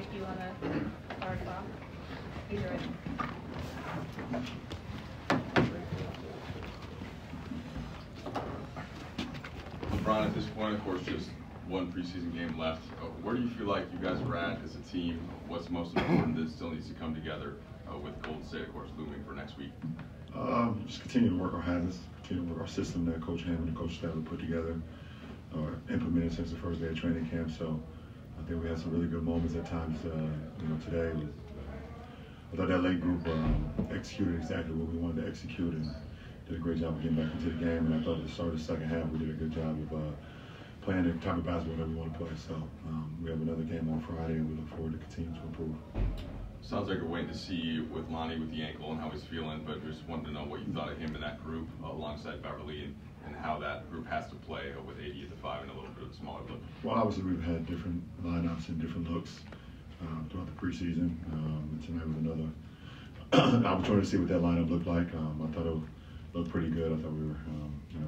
might be on the power clock. Either way. LeBron, at this point, of course, just one preseason game left. Where do you feel like you guys are at as a team? What's most important that still needs to come together with Golden State, of course, looming for next week? Just continue to work our habits, continue to work our system that Coach Hammond and Coach Stefan put together, implemented since the first day of training camp. So I think we had some really good moments at times. Today, I thought that late group executed exactly what we wanted to execute and did a great job of getting back into the game. And I thought at the start of the second half, we did a good job of playing the type of basketball that we want to play. So we have another game on Friday, and we look forward to continuing to improve. Sounds like you're waiting to see with Lonnie with the ankle and how he's feeling, but just wanted to know what you thought of him in that group alongside Beverly and how that group has to play with 80 at the 5 and a little bit smaller look. Well, obviously we've had different lineups and different looks throughout the preseason. Tonight was another opportunity to see what that lineup looked like. I thought it looked pretty good. I thought we were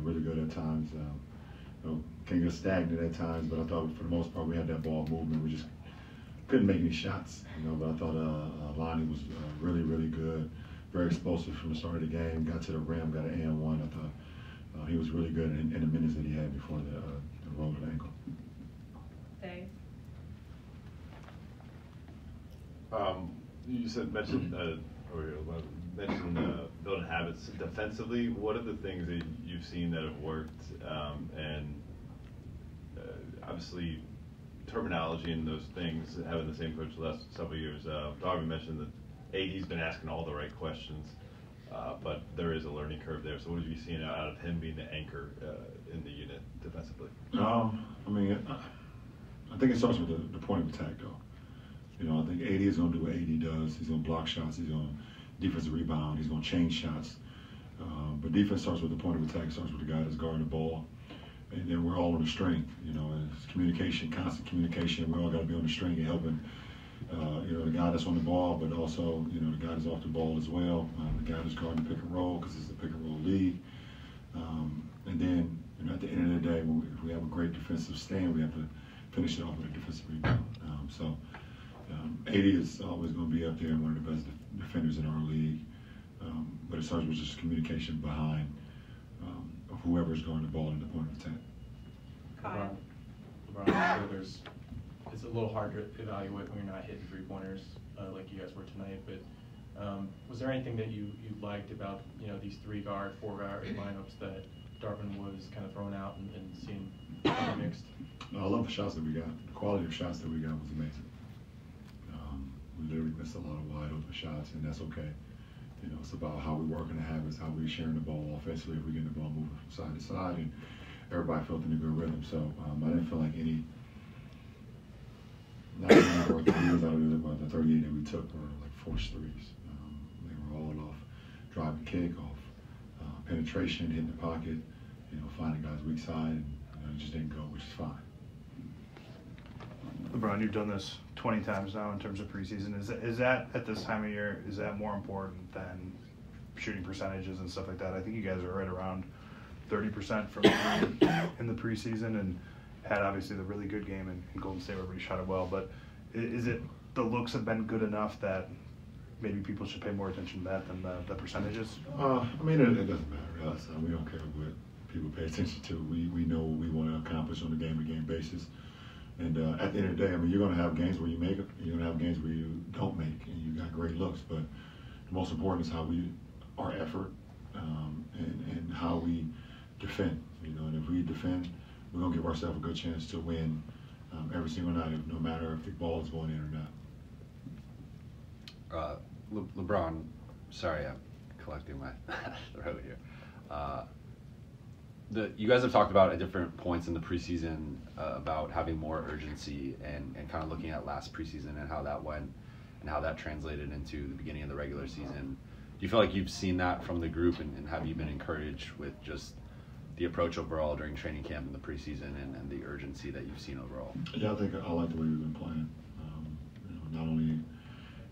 really good at times. Can get stagnant at times, but I thought for the most part we had that ball movement. We just couldn't make any shots, but I thought Lonnie was really good, very explosive from the start of the game, got to the rim, got an and one. I thought he was really good in the minutes that he had before the rolled ankle. Thanks. You mentioned building habits defensively. What are the things that you've seen that have worked? Obviously, terminology and those things, having the same coach the last several years. Darby mentioned that AD's been asking all the right questions, but there is a learning curve there. So what have you seen out of him being the anchor in the unit defensively? I think it starts with the point of attack, though. I think AD is going to do what AD does. He's going to block shots. He's going to defensive rebound. He's going to change shots. But defense starts with the point of attack. It starts with the guy that's guarding the ball. And then we're all on the string, and it's communication, constant communication. We all got to be on the string and helping, the guy that's on the ball, but also, the guy that's off the ball as well. The guy that's guarding the pick and roll because it's a pick and roll league. And then, at the end of the day, if we have a great defensive stand, we have to finish it off with a defensive rebound. AD is always going to be up there and one of the best defenders in our league. But it starts with just communication behind of whoever's going to ball in the point of attack. It's a little hard to evaluate when you're not hitting three-pointers like you guys were tonight, but was there anything that you liked about, these three-guard, four-guard lineups that Darvin was kind of thrown out and seeing mixed? I love the shots that we got. The quality of shots that we got was amazing. We literally missed a lot of wide-open shots, and that's okay. It's about how we work in the habits, how we're sharing the ball offensively, if we're getting the ball moving from side to side, and everybody felt in a good rhythm. So I didn't feel like the 38 that we took were like forced threes. They were all off drive and kick, off penetration, hitting the pocket, finding guys weak side, and it just didn't go, which is fine. LeBron, you've done this 20 times now in terms of preseason. Is that at this time of year, is that more important than shooting percentages and stuff like that? I think you guys are right around 30% from in the preseason and had obviously the really good game in Golden State where everybody shot it well. But is it the looks have been good enough that maybe people should pay more attention to that than the percentages? It doesn't matter to us. We don't care what people pay attention to. We know what we want to accomplish on a game-to-game basis. And at the end of the day, you're going to have games where you make it, you're going to have games where you don't make, and you got great looks. But the most important is our effort and how we defend. And if we defend, we're going to give ourselves a good chance to win every single night, no matter if the ball is going in or not. LeBron, sorry, I'm collecting my throat here. You guys have talked about at different points in the preseason about having more urgency and kind of looking at last preseason and how that went and how that translated into the beginning of the regular season. Do you feel like you've seen that from the group and have you been encouraged with just the approach overall during training camp and the preseason and the urgency that you've seen overall? Yeah, I think I like the way we've been playing. Not only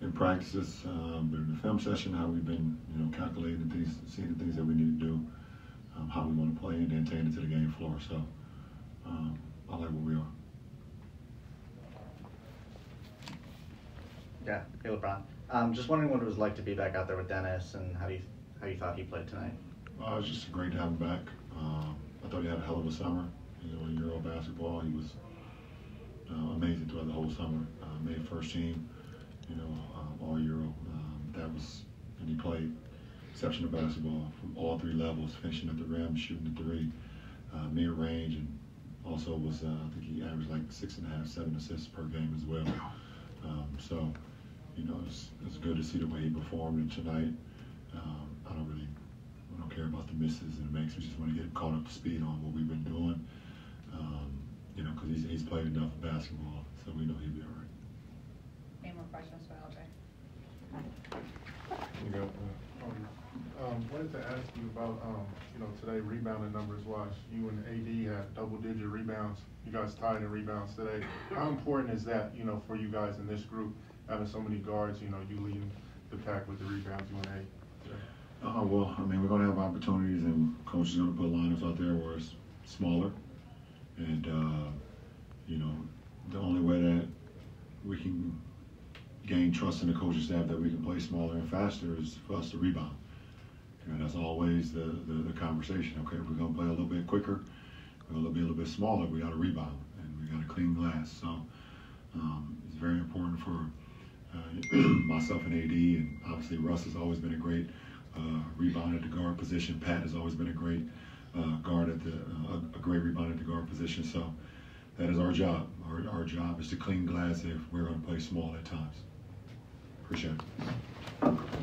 in practices, but in the film session, how we've been calculating the things, seeing the things that we need to do. How we want to play and then take it to the game floor. So I like where we are. Okay, hey LeBron. Just wondering what it was like to be back out there with Dennis, and how you thought he played tonight. It was just great to have him back. I thought he had a hell of a summer. You know, in Euro basketball, he was amazing throughout the whole summer. Made first team, you know, all Euro. And he played exceptional basketball from all three levels, finishing at the rim, shooting the three, mid-range, and also was I think he averaged like 6.5, 7 assists per game as well. So, you know, it's good to see the way he performed. And tonight, I don't care about the misses and the makes. We just want to get him caught up to speed on what we've been doing. You know, because he's played enough basketball, so we know he'll be all right. Any more questions for LJ? You go. Wanted to ask you about you know, today rebounding numbers wise. You and AD had double-digit rebounds. You guys tied in rebounds today. How important is that, you know, for you guys in this group, having so many guards? You know, you leading the pack with the rebounds. You and AD today. Well, I mean, we're gonna have opportunities, and coach is gonna put lineups out there where it's smaller, and you know, the only way that we can gain trust in the coaching staff that we can play smaller and faster is for us to rebound. And that's always the conversation. Okay, we're gonna play a little bit quicker, we're gonna be a little bit smaller. We got to rebound, and we got to clean glass. So it's very important for myself and AD, and obviously Russ has always been a great rebound at the guard position. Pat has always been a great rebound at the guard position. So that is our job. Our job is to clean glass if we're going to play small at times. Appreciate it.